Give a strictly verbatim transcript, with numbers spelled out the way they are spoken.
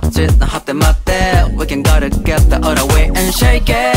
맞지 나 헛되맞대 We can gotta get the other way and shake it.